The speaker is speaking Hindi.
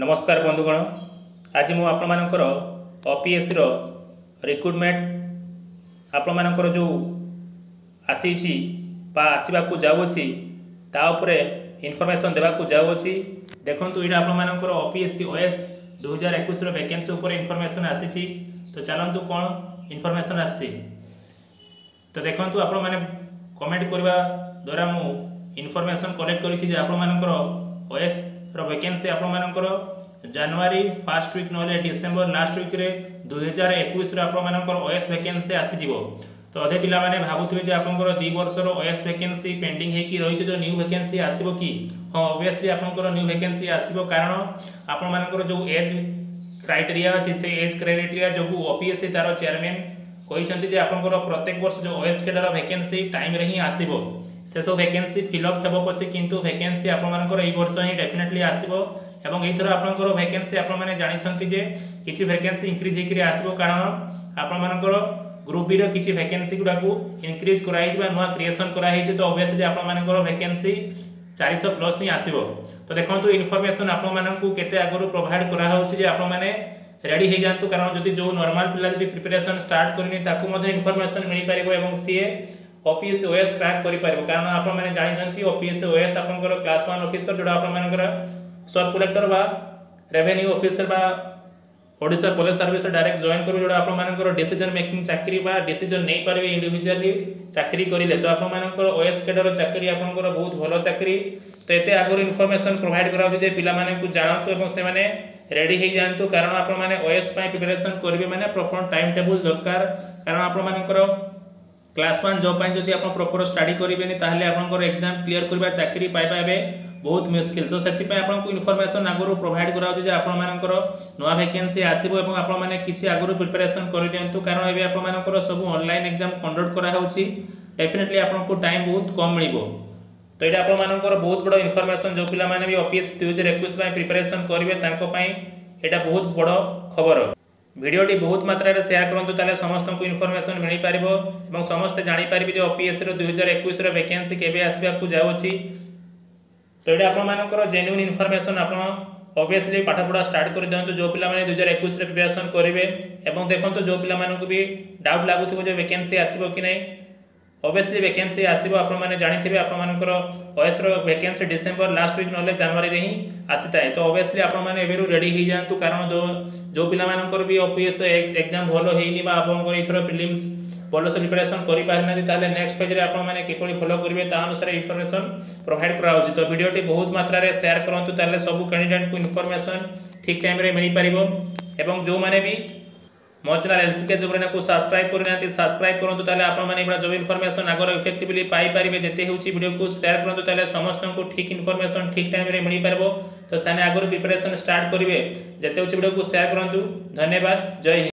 नमस्कार बंधुगण, आज मु आपण मानकर ओपीएससी रो रिक्रूटमेंट आपण मानकर जो आसी छी बा आसीबा को जाउ छी ता ऊपर इनफॉरमेशन देबा को जाउ छी। देखंतु इडा आपण मानकर ओपीएससी ओएस 2021 रो वैकेंसी ऊपर इनफॉरमेशन आसी छी। तो चलंतु कोन इनफॉरमेशन आसी तो देखंतु आपण माने कमेंट करबा द्वारा मु इनफॉरमेशन कलेक्ट करी छी जे आपण मानकर ओएस रो वैकेंसी आपण मानकर जनवरी फर्स्ट वीक नले डिसेंबर लास्ट वीक रे 2021 रो आपण मानकर ओएस वैकेंसी आसी जीवो। तो अधे पिला माने भाबुथिबे जे आपनकर 2 वर्ष रो ओएस वैकेंसी पेंडिंग हे कि रही छ, तो न्यू वैकेंसी आसीबो कि? हां, ऑब्वियसली आपनकर न्यू वैकेंसी आसीबो, कारण आपण मानकर जो एज क्राइटेरिया अछि से एज क्राइटेरिया जो ओपीएससी तारो चेयरमैन कहिसथि जे आपनकर प्रत्येक वर्ष जो ओएस केडर वैकेंसी टाइम रे ही आसीबो। से सब वैकेंसी फिलअप हेबो पछे किंतु वैकेंसी आपण मानकर एई वर्ष ही डेफिनेटली आसीबो एवं एई थरो आपनकर वैकेंसी आपण माने जानिसथि जे किछि वैकेंसी इंक्रीज हेकि आसीबो, कारण आपण मानकर ग्रुप बी रो किछि वैकेंसी गुडा को इंक्रीज कराइ बा नवा क्रिएशन कराइ छै। तो ऑब्वियसली आपण मानकर वैकेंसी 400 प्लस ही आसीबो। तो देखंतु इन्फॉर्मेशन आपण मानकू केते आगरो प्रोवाइड करा होउ छै जे आपण माने रेडी हे जानतु, कारण जदि जो नॉर्मल पिला जदि प्रिपरेशन स्टार्ट करनी ताकू मध्ये इन्फॉर्मेशन मिलि पारिबो एवं सीए ओपीएससी ओएस क्रैक करि पारिबो, कारण आपण माने जानि जानथि ओपीएससी ओएस आपनकर क्लास 1 ऑफिसर जोडा आपण मानकर सब कलेक्टर बा रेवेन्यू ऑफिसर बा Odisha police service direct join करू जोडा आपण मानकर डिसीजन मेकिंग चाकरी बा डिसीजन नै पारिबे इंडिविजुअली चाकरी करिले। तो आपण मानकर ओएस केडर चाकरी आपनकर बहुत भलो चाकरी। तो एते आगर इन्फॉर्मेशन प्रोवाइड कराउ जे पिला माने को जानतो एवं से माने रेडी हे जानतो, कारण आपण माने ओएस पै प्रिपरेशन करबे माने प्रॉपर टाइम टेबल दरकार, कारण आपण मानकर क्लास 1 जॉब पाइन जदि आपण प्रॉपर स्टडी करिबेनी ताहले आपनकर एग्जाम क्लियर करबा चाकरी पाइबा एबे बहुत मुश्किल। तो सेति पय आपनकु इन्फॉर्मेशन आगरो प्रोवाइड कराउ जे आपण मानकर नवा वैकेंसी आसीबो एवं आपण माने किसी आगरो प्रिपरेशन करि देंतु, कारण एबे आपण मानकर सब ऑनलाइन एग्जाम कंडक्ट करा होउची। डेफिनेटली आपनकु टाइम बहुत कम मिलिबो। तो एटा आपण मानकर बहुत बडो इन्फॉर्मेशन जो पिला माने भी ओपीएससी 2021 पय प्रिपरेशन करिवे तांको पय एटा बहुत बडो खबर। वीडियोटी बहुत मात्रा रे शेयर करंतु ताले समस्त को इनफॉरमेशन मिल पारिबो एवं समस्त जानि पारिबे जे ओपीएससी रो 2021 रो वैकेंसी केबे आसीबा को जाउ छी। तो एटा आपण मानकर जेन्युइन इनफॉरमेशन आपण ऑब्वियसली पाठपढ़ा स्टार्ट कर दंतु जो पिला माने 2021 रे प्रिपरेशन करिवे एवं देखंतु जो पिला मानन को भी डाउट लागुथिबो जे वैकेंसी आसीबो कि नै। ऑब्वियसली वैकेंसी आसीबो आपण माने जानिथिबे, आपण मानकर ओएस रो वैकेंसी डिसेंबर लास्ट वीक नले जनवरी रे ही आसीता है। तो ऑब्वियसली आपण माने एबेरु रेडी हे जानतु, कारण जो पिला मानकर भी ओपीएससी एग्जाम भलो हेनी बा आपण को इथरो प्रीलिम्स भलो से प्रिपरेशन करि पारना ताले नेक्स्ट पेज रे आपण माने केकोली फॉलो करबे ता अनुसार इन्फॉर्मेशन प्रोवाइड करा होची। तो वीडियोटी बहुत मात्रा रे शेयर करंतु ताले सब कैंडिडेट को इन्फॉर्मेशन ठीक टाइम रे मिलि पारिबो एवं जो माने भी मो चैनल एलसीके जोबरेना को सब्सक्राइब करनाति सब्सक्राइब करंतु ताले आपण माने एबडा जो इन्फॉर्मेशन आगर इफेक्टिवली पाई पारिबे जेते होची। वीडियो को शेयर करंतु ताले समस्तन को ठीक इन्फॉर्मेशन ठीक टाइम रे मिलि पारबो। तो साने आगर प्रिपरेशन स्टार्ट करिवे जेते होची वीडियो को शेयर करंतु। धन्यवाद, जय हिंद।